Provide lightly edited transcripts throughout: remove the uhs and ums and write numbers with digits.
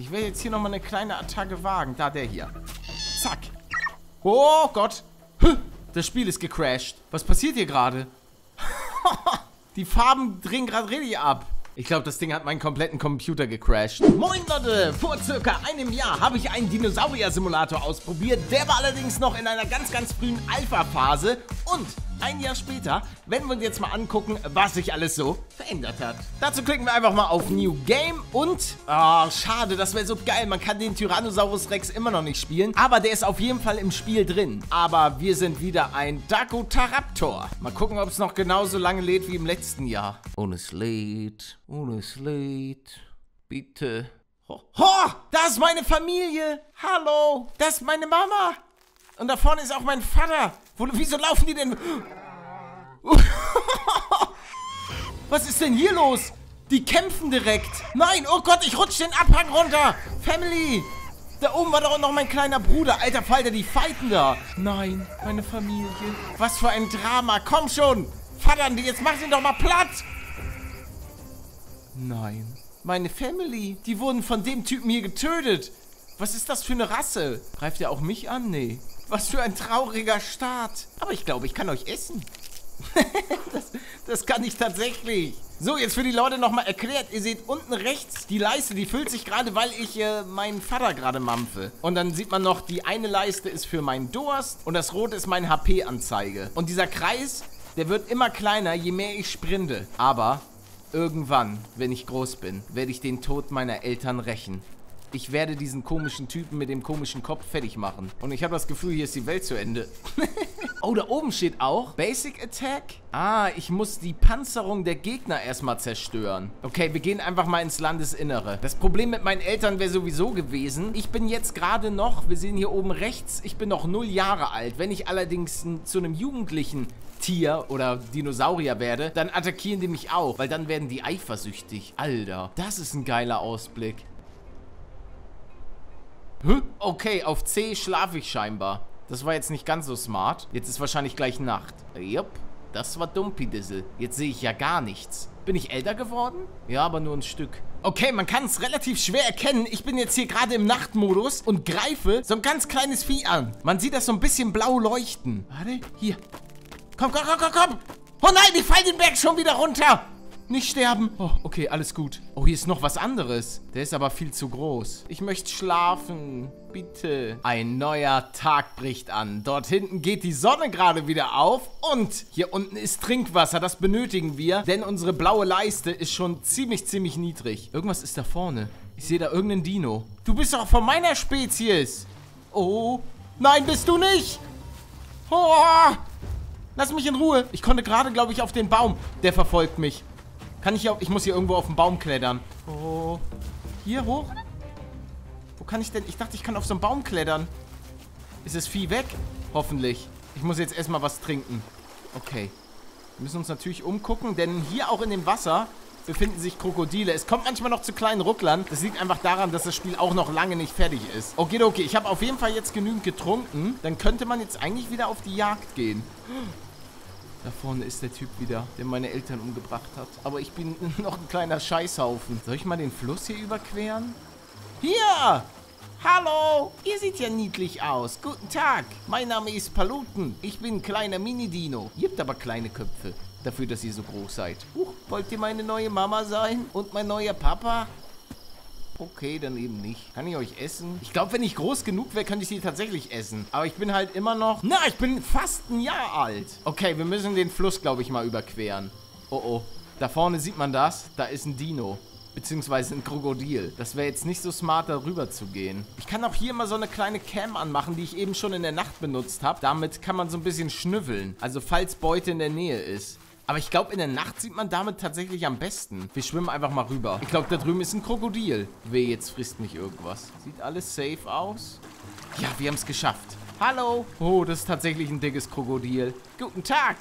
Ich will jetzt hier nochmal eine kleine Attacke wagen. Da, der hier. Zack. Oh Gott. Das Spiel ist gecrashed. Was passiert hier gerade? Die Farben drehen gerade richtig ab. Ich glaube, das Ding hat meinen kompletten Computer gecrashed. Moin Leute, vor circa einem Jahr habe ich einen Dinosaurier-Simulator ausprobiert. Der war allerdings noch in einer ganz, ganz frühen Alpha-Phase. Und ein Jahr später werden wir uns jetzt mal angucken, was sich alles so verändert hat. Dazu klicken wir einfach mal auf New Game und... Oh, schade, das wäre so geil. Man kann den Tyrannosaurus Rex immer noch nicht spielen, aber der ist auf jeden Fall im Spiel drin. Aber wir sind wieder ein Dakotaraptor. Mal gucken, ob es noch genauso lange lädt wie im letzten Jahr. Ohne es lädt. Ohne es lädt. Bitte. Ho, ho, da ist meine Familie. Hallo, das ist meine Mama. Und da vorne ist auch mein Vater. Wieso laufen die denn? Was ist denn hier los? Die kämpfen direkt. Nein, oh Gott, ich rutsche den Abhang runter. Family. Da oben war doch noch mein kleiner Bruder. Alter Falter, die fighten da. Nein, meine Familie. Was für ein Drama. Komm schon. Vater, jetzt mach ihn doch mal platt. Nein. Meine Family. Die wurden von dem Typen hier getötet. Was ist das für eine Rasse? Greift er auch mich an? Nee. Was für ein trauriger Start. Aber ich glaube, ich kann euch essen. Das kann ich tatsächlich. So, jetzt für die Leute nochmal erklärt. Ihr seht unten rechts die Leiste, die füllt sich gerade, weil ich meinen Vater gerade mampfe. Und dann sieht man noch, die eine Leiste ist für meinen Durst und das rote ist meine HP-Anzeige. Und dieser Kreis, der wird immer kleiner, je mehr ich sprinte. Aber irgendwann, wenn ich groß bin, werde ich den Tod meiner Eltern rächen. Ich werde diesen komischen Typen mit dem komischen Kopf fertig machen. Und ich habe das Gefühl, hier ist die Welt zu Ende. Oh, da oben steht auch Basic Attack. Ah, ich muss die Panzerung der Gegner erstmal zerstören. Okay, wir gehen einfach mal ins Landesinnere. Das Problem mit meinen Eltern wäre sowieso gewesen. Ich bin jetzt gerade noch, wir sehen hier oben rechts, ich bin noch 0 Jahre alt. Wenn ich allerdings zu einem jugendlichen Tier oder Dinosaurier werde, dann attackieren die mich auch. Weil dann werden die eifersüchtig. Alter, das ist ein geiler Ausblick. Okay, auf C schlafe ich scheinbar. Das war jetzt nicht ganz so smart. Jetzt ist wahrscheinlich gleich Nacht. Jupp, das war Dumpidissel. Jetzt sehe ich ja gar nichts. Bin ich älter geworden? Ja, aber nur ein Stück. Okay, man kann es relativ schwer erkennen. Ich bin jetzt hier gerade im Nachtmodus und greife so ein ganz kleines Vieh an. Man sieht das so ein bisschen blau leuchten. Warte, hier. Komm, komm, komm, komm, komm. Oh nein, ich falle den Berg schon wieder runter. Nicht sterben. Oh, okay, alles gut. Oh, hier ist noch was anderes. Der ist aber viel zu groß. Ich möchte schlafen. Bitte. Ein neuer Tag bricht an. Dort hinten geht die Sonne gerade wieder auf. Und hier unten ist Trinkwasser. Das benötigen wir, denn unsere blaue Leiste ist schon ziemlich, ziemlich niedrig. Irgendwas ist da vorne. Ich sehe da irgendeinen Dino. Du bist doch von meiner Spezies. Oh. Nein, bist du nicht. Oh. Lass mich in Ruhe. Ich konnte gerade, glaube ich, auf den Baum. Der verfolgt mich. Kann ich hier... Ich muss hier irgendwo auf den Baum klettern. Oh. Hier hoch? Wo kann ich denn... Ich dachte, ich kann auf so einen Baum klettern. Ist das Vieh weg? Hoffentlich. Ich muss jetzt erstmal was trinken. Okay. Wir müssen uns natürlich umgucken, denn hier auch in dem Wasser befinden sich Krokodile. Es kommt manchmal noch zu kleinen Rucklern. Das liegt einfach daran, dass das Spiel auch noch lange nicht fertig ist. Okay, okay. Ich habe auf jeden Fall jetzt genügend getrunken. Dann könnte man jetzt eigentlich wieder auf die Jagd gehen. Da vorne ist der Typ wieder, der meine Eltern umgebracht hat. Aber ich bin noch ein kleiner Scheißhaufen. Soll ich mal den Fluss hier überqueren? Hier! Hallo! Ihr seht ja niedlich aus. Guten Tag. Mein Name ist Paluten. Ich bin ein kleiner Mini-Dino. Ihr habt aber kleine Köpfe. Dafür, dass ihr so groß seid. Wollt ihr meine neue Mama sein? Und mein neuer Papa? Okay, dann eben nicht. Kann ich euch essen? Ich glaube, wenn ich groß genug wäre, könnte ich sie tatsächlich essen. Aber ich bin halt immer noch... Na, ich bin fast 1 Jahr alt. Okay, wir müssen den Fluss, glaube ich, mal überqueren. Oh, oh. Da vorne sieht man das. Da ist ein Dino. Beziehungsweise ein Krokodil. Das wäre jetzt nicht so smart, darüber zu gehen. Ich kann auch hier mal so eine kleine Cam anmachen, die ich eben schon in der Nacht benutzt habe. Damit kann man so ein bisschen schnüffeln. Also, falls Beute in der Nähe ist. Aber ich glaube, in der Nacht sieht man damit tatsächlich am besten. Wir schwimmen einfach mal rüber. Ich glaube, da drüben ist ein Krokodil. Weh, jetzt frisst mich irgendwas. Sieht alles safe aus? Ja, wir haben es geschafft. Hallo. Oh, das ist tatsächlich ein dickes Krokodil. Guten Tag.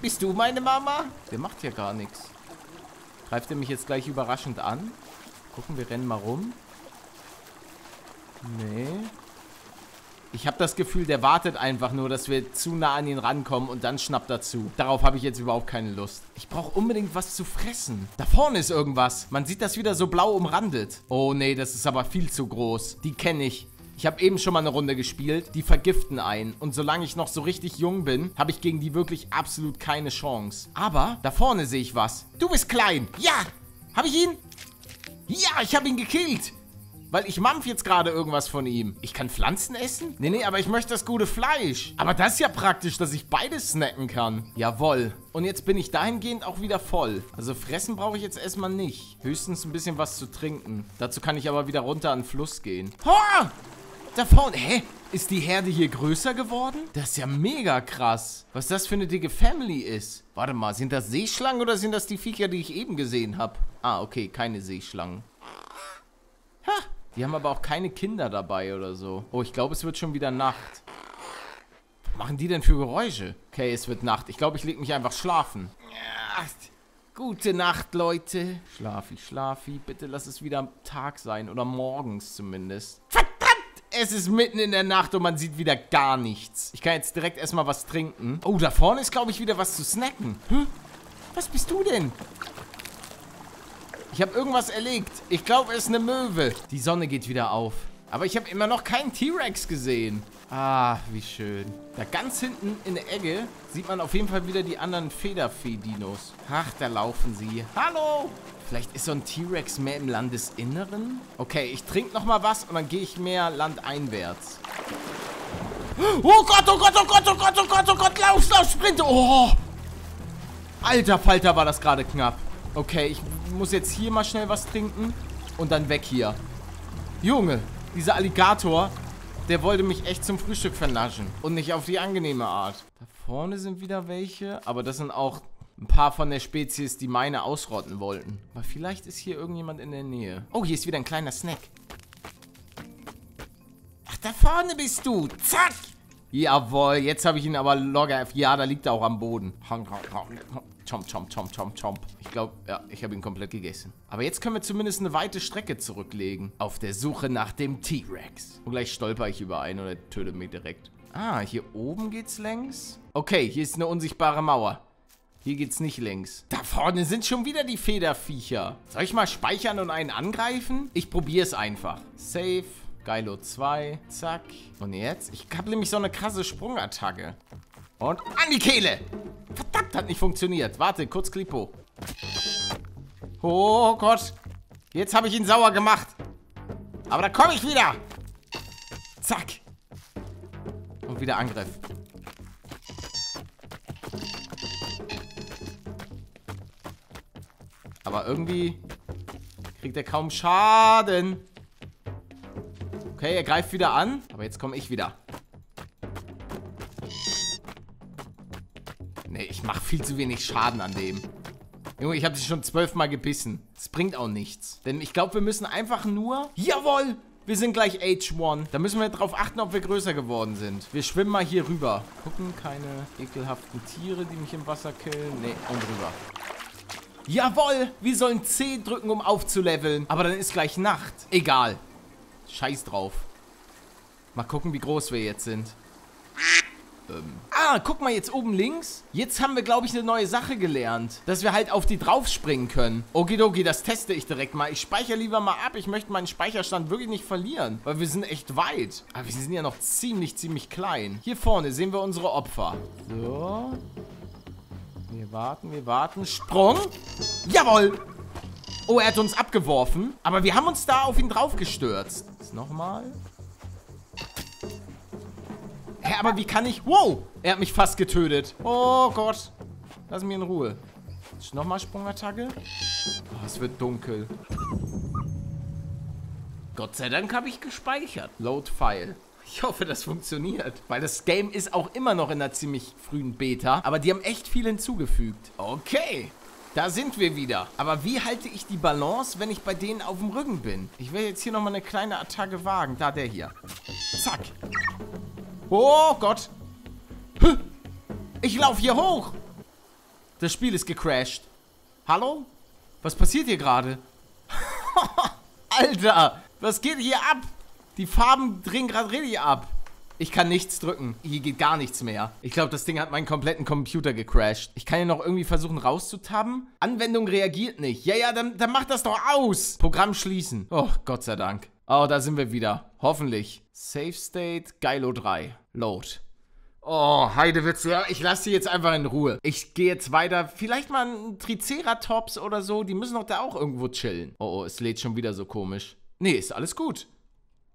Bist du meine Mama? Der macht ja gar nichts. Greift er mich jetzt gleich überraschend an? Gucken, wir rennen mal rum. Nee. Ich habe das Gefühl, der wartet einfach nur, dass wir zu nah an ihn rankommen und dann schnappt er zu. Darauf habe ich jetzt überhaupt keine Lust. Ich brauche unbedingt was zu fressen. Da vorne ist irgendwas. Man sieht das wieder so blau umrandet. Oh nee, das ist aber viel zu groß. Die kenne ich. Ich habe eben schon mal eine Runde gespielt. Die vergiften einen. Und solange ich noch so richtig jung bin, habe ich gegen die wirklich absolut keine Chance. Aber da vorne sehe ich was. Du bist klein. Ja. Habe ich ihn? Ja, ich habe ihn gekillt. Weil ich mampf jetzt gerade irgendwas von ihm. Ich kann Pflanzen essen? Nee, nee, aber ich möchte das gute Fleisch. Aber das ist ja praktisch, dass ich beides snacken kann. Jawohl. Und jetzt bin ich dahingehend auch wieder voll. Also fressen brauche ich jetzt erstmal nicht. Höchstens ein bisschen was zu trinken. Dazu kann ich aber wieder runter an den Fluss gehen. Hoa! Da vorne. Hä? Ist die Herde hier größer geworden? Das ist ja mega krass. Was das für eine dicke Family ist. Warte mal, sind das Seeschlangen oder sind das die Viecher, die ich eben gesehen habe? Ah, okay, keine Seeschlangen. Ha! Die haben aber auch keine Kinder dabei oder so. Oh, ich glaube, es wird schon wieder Nacht. Was machen die denn für Geräusche? Okay, es wird Nacht. Ich glaube, ich lege mich einfach schlafen. Ja, gute Nacht, Leute. Schlafi, schlafi. Bitte lass es wieder am Tag sein. Oder morgens zumindest. Verdammt! Es ist mitten in der Nacht und man sieht wieder gar nichts. Ich kann jetzt direkt erstmal was trinken. Oh, da vorne ist, glaube ich, wieder was zu snacken. Hm? Was bist du denn? Ich habe irgendwas erlegt. Ich glaube, es ist eine Möwe. Die Sonne geht wieder auf. Aber ich habe immer noch keinen T-Rex gesehen. Ah, wie schön. Da ganz hinten in der Ecke sieht man auf jeden Fall wieder die anderen Federfee-Dinos. Ach, da laufen sie. Hallo! Vielleicht ist so ein T-Rex mehr im Landesinneren? Okay, ich trinke nochmal was und dann gehe ich mehr landeinwärts. Oh Gott, oh Gott, oh Gott, oh Gott, oh Gott, oh Gott, lauf, lauf, sprinte! Oh! Alter Falter, war das gerade knapp. Okay, ich muss jetzt hier mal schnell was trinken und dann weg hier. Junge, dieser Alligator, der wollte mich echt zum Frühstück vernaschen und nicht auf die angenehme Art. Da vorne sind wieder welche, aber das sind auch ein paar von der Spezies, die meine ausrotten wollten. Aber vielleicht ist hier irgendjemand in der Nähe. Oh, hier ist wieder ein kleiner Snack. Ach, da vorne bist du. Zack. Jawohl, jetzt habe ich ihn aber locker. Ja, da liegt er auch am Boden. Chomp, chomp, chomp, chomp, chomp. Ich glaube, ja, ich habe ihn komplett gegessen. Aber jetzt können wir zumindest eine weite Strecke zurücklegen. Auf der Suche nach dem T-Rex. Und gleich stolper ich über einen oder töte mich direkt. Ah, hier oben geht's längs. Okay, hier ist eine unsichtbare Mauer. Hier geht's nicht längs. Da vorne sind schon wieder die Federviecher. Soll ich mal speichern und einen angreifen? Ich probiere es einfach. Safe. Geilo 2. Zack. Und jetzt? Ich habe nämlich so eine krasse Sprungattacke. Und an die Kehle. Verdammt, hat nicht funktioniert. Warte, kurz Klippo. Oh Gott. Jetzt habe ich ihn sauer gemacht. Aber da komme ich wieder. Zack. Und wieder Angriff. Aber irgendwie kriegt er kaum Schaden. Okay, er greift wieder an. Aber jetzt komme ich wieder. Nee, ich mache viel zu wenig Schaden an dem. Junge, ich habe dich schon 12-mal gebissen. Das bringt auch nichts. Denn ich glaube, wir müssen einfach nur... Jawohl! Wir sind gleich H1. Da müssen wir drauf achten, ob wir größer geworden sind. Wir schwimmen mal hier rüber. Gucken, keine ekelhaften Tiere, die mich im Wasser killen. Nee, und rüber. Jawohl! Wir sollen C drücken, um aufzuleveln. Aber dann ist gleich Nacht. Egal. Scheiß drauf. Mal gucken, wie groß wir jetzt sind. Ah, guck mal jetzt oben links. Jetzt haben wir, glaube ich, eine neue Sache gelernt. Dass wir halt auf die draufspringen können. Okidoki, das teste ich direkt mal. Ich speichere lieber mal ab. Ich möchte meinen Speicherstand wirklich nicht verlieren. Weil wir sind echt weit. Aber wir sind ja noch ziemlich, ziemlich klein. Hier vorne sehen wir unsere Opfer. So. Wir warten, wir warten. Sprung. Jawohl. Oh, er hat uns abgeworfen. Aber wir haben uns da auf ihn draufgestürzt. Nochmal. Hä, aber wie kann ich... Wow! Er hat mich fast getötet. Oh Gott. Lass mich in Ruhe. Nochmal Sprungattacke. Oh, es wird dunkel. Gott sei Dank habe ich gespeichert. Load File. Ich hoffe, das funktioniert. Weil das Game ist auch immer noch in einer ziemlich frühen Beta. Aber die haben echt viel hinzugefügt. Okay. Da sind wir wieder. Aber wie halte ich die Balance, wenn ich bei denen auf dem Rücken bin? Ich will jetzt hier nochmal eine kleine Attacke wagen. Da, der hier. Zack. Oh Gott. Ich laufe hier hoch. Das Spiel ist gecrashed. Hallo? Was passiert hier gerade? Alter, was geht hier ab? Die Farben drehen gerade richtig ab. Ich kann nichts drücken. Hier geht gar nichts mehr. Ich glaube, das Ding hat meinen kompletten Computer gecrashed. Ich kann hier noch irgendwie versuchen rauszutabben. Anwendung reagiert nicht. Ja, ja, dann macht das doch aus. Programm schließen. Oh, Gott sei Dank. Oh, da sind wir wieder. Hoffentlich. Safe State, Geilo 3. Load. Oh, Heidewitz, ja, ich lasse die jetzt einfach in Ruhe. Ich gehe jetzt weiter. Vielleicht mal ein Triceratops oder so. Die müssen doch da auch irgendwo chillen. Oh, es lädt schon wieder so komisch. Nee, ist alles gut.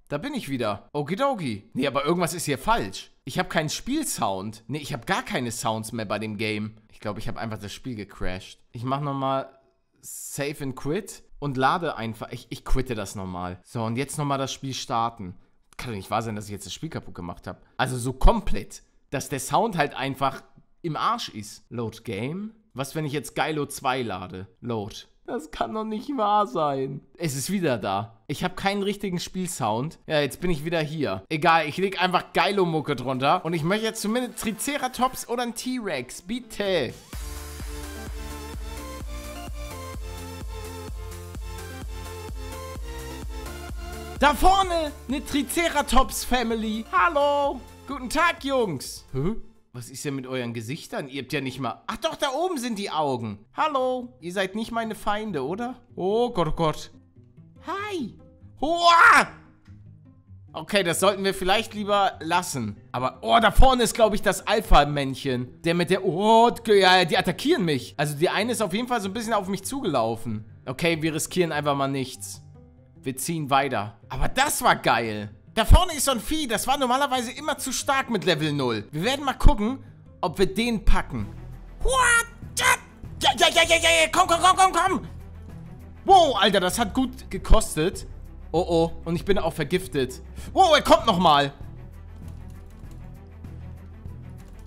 Da bin ich wieder. Okidoki. Nee, aber irgendwas ist hier falsch. Ich habe keinen Spielsound. Nee, ich habe gar keine Sounds mehr bei dem Game. Ich glaube, ich habe einfach das Spiel gecrashed. Ich mache nochmal Save and Quit und lade einfach. Ich quitte das nochmal. So, und jetzt nochmal das Spiel starten. Kann doch nicht wahr sein, dass ich jetzt das Spiel kaputt gemacht habe. Also so komplett. Dass der Sound halt einfach im Arsch ist. Load Game? Was, wenn ich jetzt Geilo 2 lade? Load. Das kann doch nicht wahr sein. Es ist wieder da. Ich habe keinen richtigen Spielsound. Ja, jetzt bin ich wieder hier. Egal, ich lege einfach Geilo-Mucke drunter. Und ich möchte jetzt zumindest Triceratops oder einen T-Rex. Bitte. Da vorne eine Triceratops-Family. Hallo. Guten Tag, Jungs. Hä? Was ist denn mit euren Gesichtern? Ihr habt ja nicht mal... Ach doch, da oben sind die Augen. Hallo. Ihr seid nicht meine Feinde, oder? Oh Gott, oh Gott. Hi. Hoa! Okay, das sollten wir vielleicht lieber lassen. Aber, oh, da vorne ist, glaube ich, das Alpha-Männchen. Der mit der... Oh, ja, die attackieren mich. Also, die eine ist auf jeden Fall so ein bisschen auf mich zugelaufen. Okay, wir riskieren einfach mal nichts. Wir ziehen weiter. Aber das war geil. Da vorne ist so ein Vieh, das war normalerweise immer zu stark mit Level 0. Wir werden mal gucken, ob wir den packen. What? Ja, ja, ja, ja, ja, komm, komm, komm, komm, komm. Wow, Alter, das hat gut gekostet. Oh, oh, und ich bin auch vergiftet. Wow, er kommt nochmal.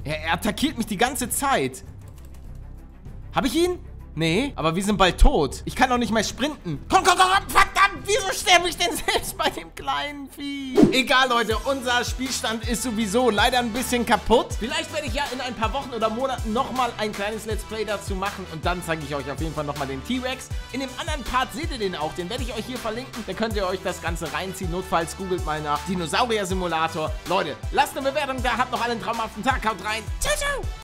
Er attackiert mich die ganze Zeit. Habe ich ihn? Nee, aber wir sind bald tot. Ich kann doch nicht mehr sprinten. Komm, komm, komm, komm, fuck. Wieso sterbe ich denn selbst bei dem kleinen Vieh? Egal, Leute, unser Spielstand ist sowieso leider ein bisschen kaputt. Vielleicht werde ich ja in ein paar Wochen oder Monaten nochmal ein kleines Let's Play dazu machen. Und dann zeige ich euch auf jeden Fall nochmal den T-Rex. In dem anderen Part seht ihr den auch. Den werde ich euch hier verlinken. Da könnt ihr euch das Ganze reinziehen. Notfalls googelt mal nach Dinosaurier-Simulator. Leute, lasst eine Bewertung da. Habt noch einen traumhaften Tag. Haut rein. Ciao, ciao.